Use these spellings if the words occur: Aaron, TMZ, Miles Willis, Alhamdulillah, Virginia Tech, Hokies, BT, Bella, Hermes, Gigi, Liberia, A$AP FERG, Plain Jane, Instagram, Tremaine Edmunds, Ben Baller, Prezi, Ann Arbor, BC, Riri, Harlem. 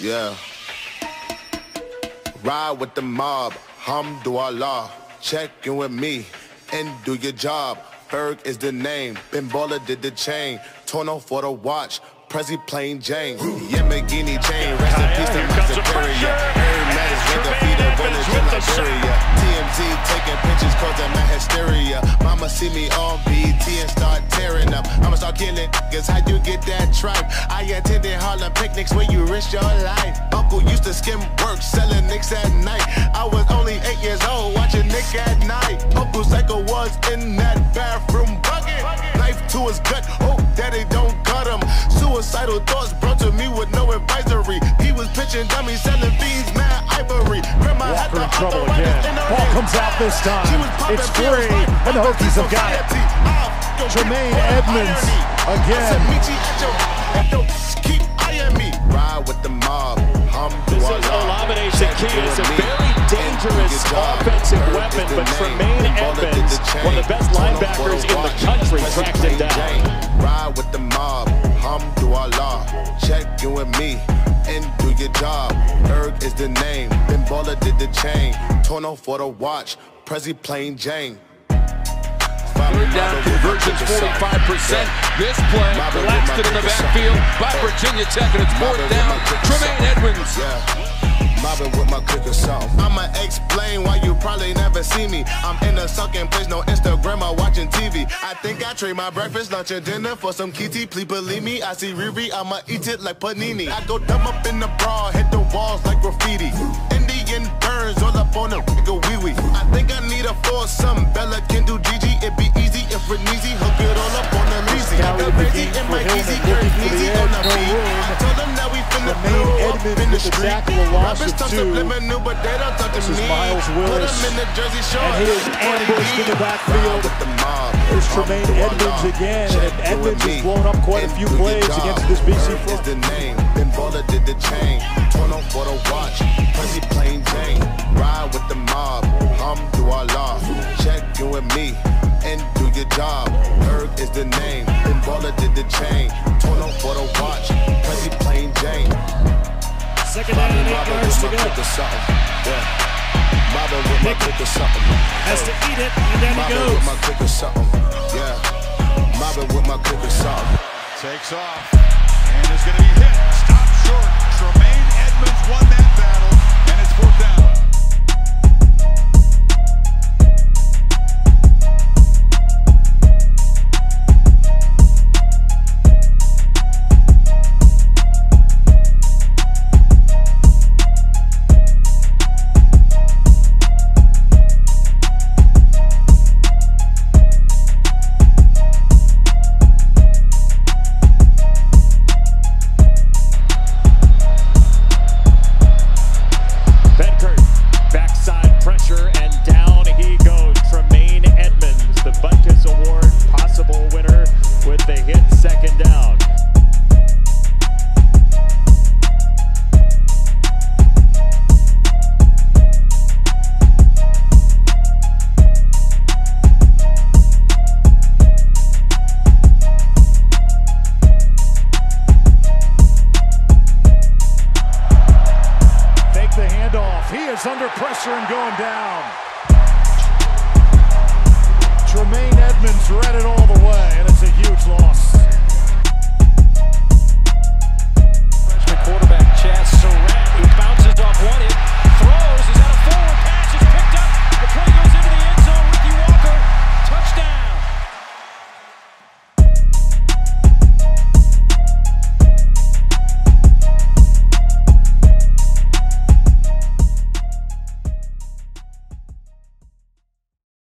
Yeah. Ride with the mob, Hamdulillah. Check in with me and do your job. Berg is the name, Ben Baller did the chain. Torn off for the watch, Prezi plain Jane. Yamagini chain, rest in peace to my superior. Hermes with the feet of villains from Liberia. TMZ taking pictures causing my hysteria. Mama see me on BT and start tearing up. I'ma start killing niggas, how you get that tripe? I attended Harlem picnics where you risk your life. Uncle used to skim work, selling nicks at night. I was only 8 years old, watching Nick at night. Uncle Psycho was in that bathroom bucket. Knife to his gut, hope daddy don't cut him. Suicidal thoughts brought to me with no advisory. He was pitching dummies, selling beans, mad ivory. Grandma had the trouble again. Ball comes out this time. It's free, and the Hokies have got it. Tremaine Edmunds again. Keep eyeing me. Ride with the mob. This is Olavide's key. It's a very dangerous offensive weapon, but Tremaine Edmunds, one of the best linebackers in the country, tracked him down. Ride with the mob. Alhamdulillah, check you and me, and do your job. Erg is the name, Ben Baller did the chain. Torn off for the watch, Prezi plain Jane. Third down conversions 45%. This play collapsed it in the backfield by Virginia Tech, and it's fourth down. Tremaine Edmunds. Mobbing with my clicker self. I'ma explain why you probably never see me. I'm in a sucking place, no Instagram or watching TV. I think I trade my breakfast, lunch, and dinner for some kitty. Please believe me, I see Riri, I'ma eat it like panini. I go dumb up in the bra, hit the walls like graffiti. Indian burns all up on a nigga wee-wee. I think I need a foursome, Bella can do Gigi. It'd be easy if we're easy, hook it all up on the leasy. I got crazy in my easy, girl, easy on the beat. I told them that we finna blow up in the street. Rappers talk subliminal, but they don't talk to me. This is Miles Willis, and he is ambushed in the backfield. There's Tremaine Edmunds again, and Edmunds has blown up quite a few plays against this BC front. Is the name, Ben Baller did the chain. Torn off for the watch, Prezi plain Jane. Ride with the mob, Alhamdulillah. Check you and me, and do your job. Erg is the name, Ben Baller did the chain. Torn off for the watch, Prezi plain Jane. Second down and 8 yards to go. Has to eat it, and down he goes. With my click or something. Yeah. Mobbing with my click or something. Takes off, and it's going to be hit. Stop short. Tremaine Edmunds won that battle, and it's fourth down. Under pressure and going down.